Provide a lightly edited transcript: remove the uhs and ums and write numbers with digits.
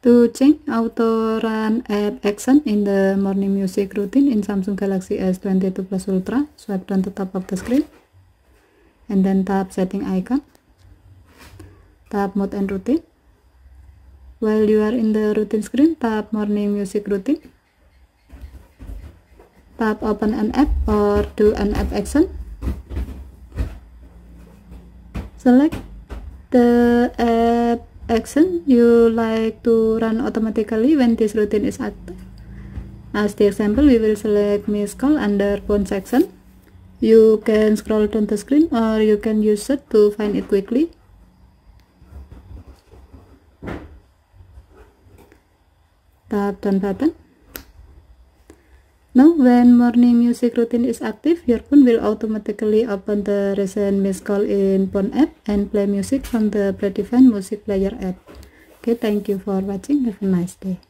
To change auto run app action in the morning music routine in Samsung Galaxy S22 Plus Ultra, swipe down to top of the screen and then tap setting icon, tap mode and routine. While you are in the routine screen, tap morning music routine, tap open an app or do an app action, select the app action you like to run automatically when this routine is active. As the example, we will select Miss Call under phone section. You can scroll down the screen or you can use search to find it quickly. Tap done button. Now when morning music routine is active, your phone will automatically open the recent missed call in phone app and play music from the predefined music player app. Okay, thank you for watching. Have a nice day.